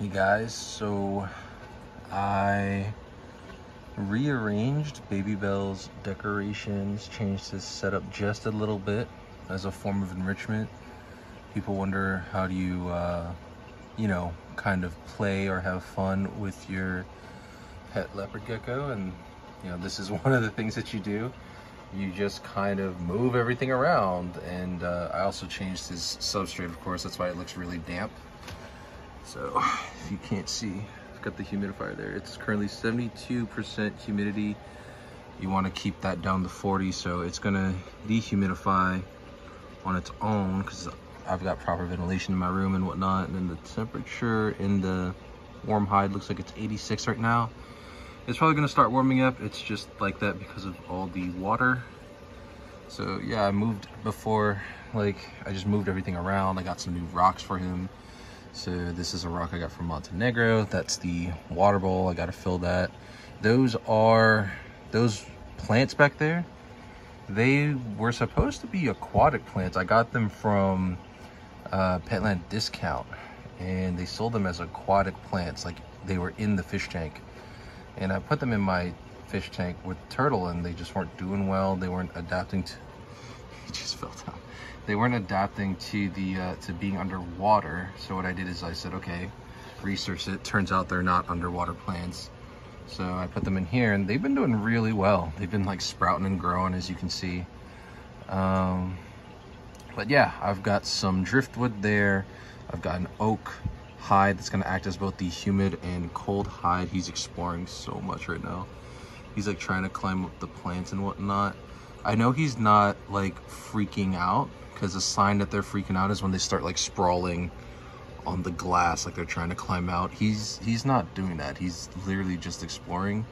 Hey guys, so I rearranged Baby Bell's decorations, changed his setup just a little bit as a form of enrichment. People wonder, how do you, you know, kind of play or have fun with your pet leopard gecko? And, you know, this is one of the things that you do. You just kind of move everything around. And I also changed his substrate, of course. That's why it looks really damp. So if you can't see, I've got the humidifier there. It's currently 72% humidity. You want to keep that down to 40, so it's going to dehumidify on its own because I've got proper ventilation in my room and whatnot. And then the temperature in the warm hide looks like it's 86 right now. It's probably going to start warming up. It's just like that because of all the water. So yeah, I moved before, like I just moved everything around. I got some new rocks for him. So this is a rock I got from Montenegro. That's the water bowl. I got to fill that. Those plants back there, they were supposed to be aquatic plants. I got them from Petland Discount, and they sold them as aquatic plants. Like they were in the fish tank, and I put them in my fish tank with turtle, and they just weren't doing well. They weren't adapting to. He just fell down. They weren't adapting to the to being underwater. So what I did is I said, okay, research it. Turns out they're not underwater plants. So I put them in here, and they've been doing really well. They've been like sprouting and growing, as you can see. But yeah, I've got some driftwood there. I've got an oak hide that's gonna act as both the humid and cold hide. He's exploring so much right now. He's like trying to climb up the plants and whatnot. I know he's not like freaking out, because a sign that they're freaking out is when they start like sprawling on the glass, like they're trying to climb out. He's not doing that. He's literally just exploring.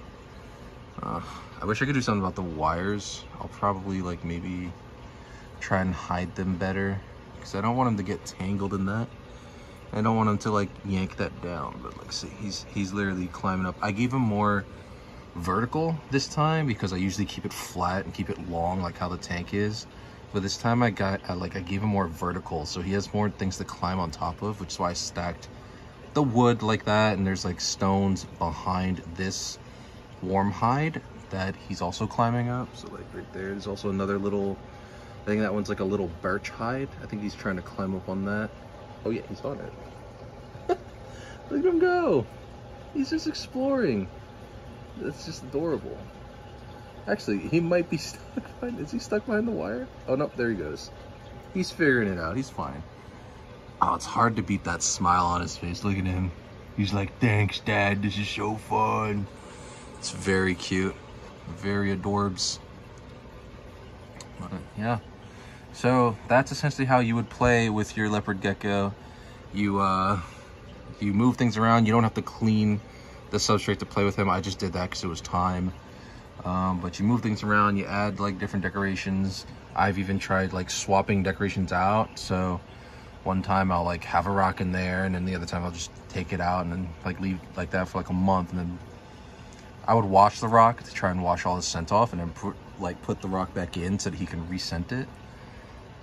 I wish I could do something about the wires. I'll probably like maybe try and hide them better, because I don't want him to get tangled in that. I don't want him to like yank that down. But like, see, he's literally climbing up. I gave him more vertical this time, because I usually keep it flat and keep it long like how the tank is, but this time I gave him more vertical, so he has more things to climb on top of, which is why I stacked the wood like that. And there's like stones behind this warm hide that he's also climbing up. So like right there's also another little, I think that one's like a little birch hide. I think he's trying to climb up on that. Oh yeah, he's on it. Look at him go. He's just exploring. That's just adorable. Actually, he might be stuck behind, is he stuck behind the wire? Oh no, there he goes. He's figuring it out, he's fine. Oh, it's hard to beat that smile on his face. Look at him. He's like, thanks Dad, this is so fun. It's very cute, very adorbs. But yeah, so that's essentially how you would play with your leopard gecko. You move things around. You don't have to clean the substrate to play with him. I just did that because it was time. But you move things around, you add like different decorations. I've even tried like swapping decorations out. So one time I'll like have a rock in there, and then the other time I'll just take it out and then like leave like that for like a month, and then I would wash the rock to try and wash all the scent off, and then put the rock back in so that he can rescent it.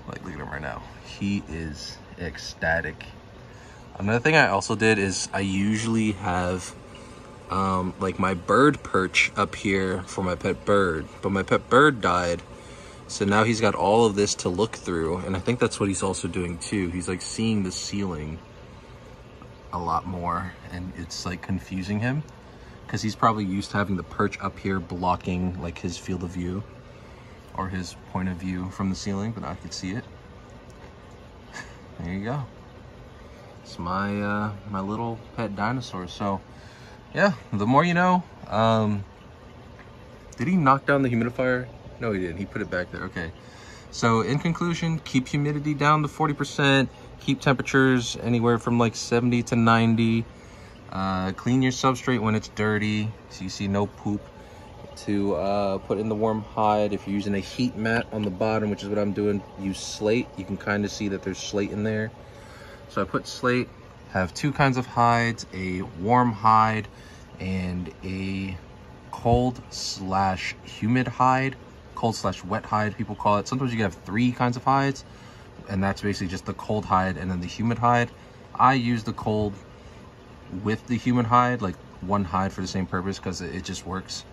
Like look at him right now, he is ecstatic. Another thing I also did is I usually have like my bird perch up here for my pet bird, but my pet bird died, so now he's got all of this to look through. And I think that's what he's also doing too. He's like seeing the ceiling a lot more, and it's like confusing him, because he's probably used to having the perch up here blocking like his field of view or his point of view from the ceiling, but now I could see it. There you go. It's my my little pet dinosaur. So yeah, the more you know. Did he knock down the humidifier? No, he didn't. He put it back there. Okay. So in conclusion, keep humidity down to 40%. Keep temperatures anywhere from like 70 to 90. Clean your substrate when it's dirty, so you see no poop. To put in the warm hide, if you're using a heat mat on the bottom, which is what I'm doing, use slate. You can kind of see that there's slate in there. So I put slate. Have two kinds of hides, a warm hide and a cold/humid hide, cold/wet hide, people call it. Sometimes you have three kinds of hides, and that's basically just the cold hide and then the humid hide. I use the cold with the human hide, like one hide for the same purpose, because it just works.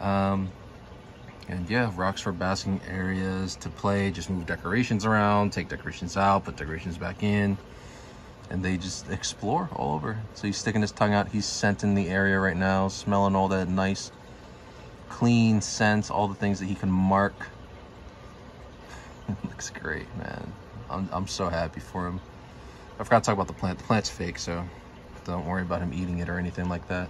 And yeah, rocks for basking areas to play. Just move decorations around, take decorations out, put decorations back in, and they just explore all over. So he's sticking his tongue out. He's scenting the area right now, smelling all that nice, clean scents, all the things that he can mark. It looks great, man. I'm so happy for him. I forgot to talk about the plant. The plant's fake, so don't worry about him eating it or anything like that.